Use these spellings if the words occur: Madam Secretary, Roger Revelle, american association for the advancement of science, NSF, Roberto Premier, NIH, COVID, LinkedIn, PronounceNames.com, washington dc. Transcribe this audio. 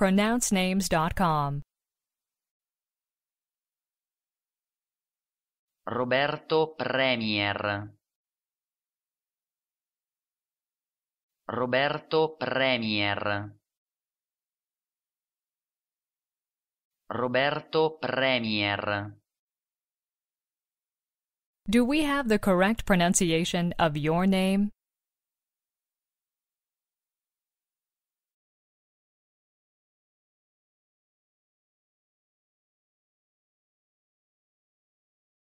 PronounceNames.com. Roberto Premier. Roberto Premier. Roberto Premier. Do we have the correct pronunciation of your name?